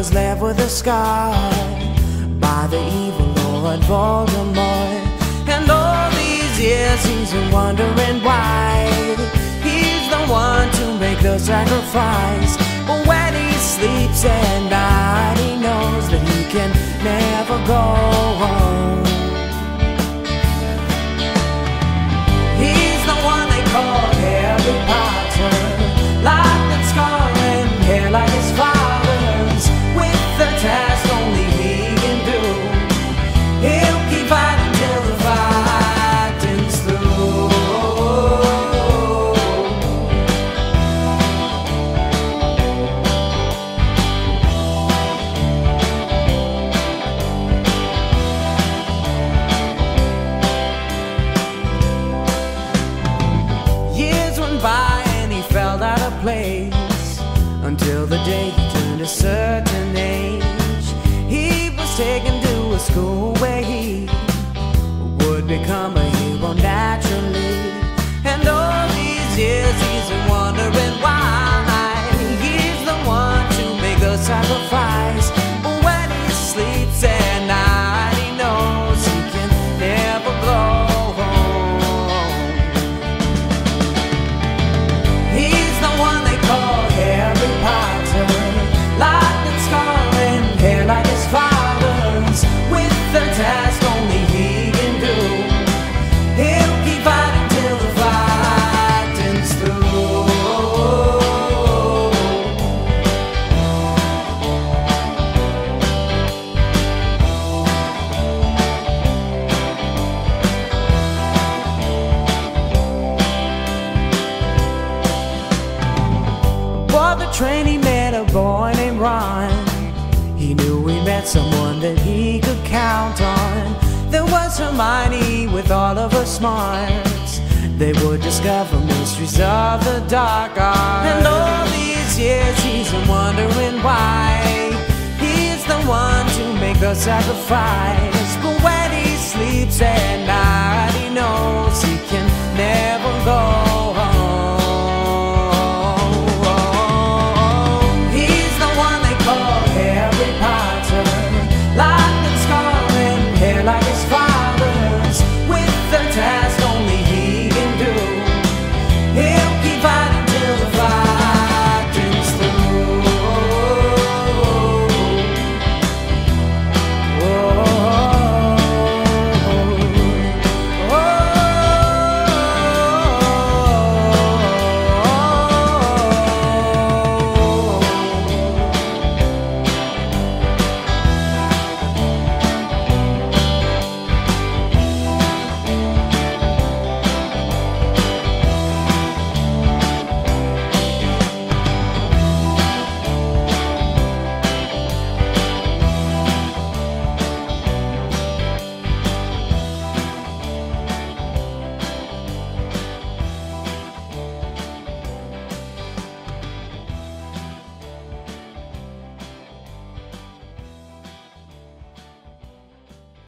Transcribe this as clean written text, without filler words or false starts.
was left with a scar by the evil Lord Voldemort. And all these years he's been wondering why he's the one to make the sacrifice. But when he sleeps at night, he knows that he can never go home. He's the one they call Harry Potter, like the scar and hair like his father. Place until the day he turned a certain age. He was taken to a school where he would become a hero naturally. And all these years he's been wondering why he's the one to make a sacrifice. But when he sleeps at night, he knows he can never blow. Train he met a boy named Ron. He knew he met someone that he could count on. There was Hermione with all of her smarts. They would discover mysteries of the dark arts. And all these years he's been wondering why he's the one to make the sacrifice. But when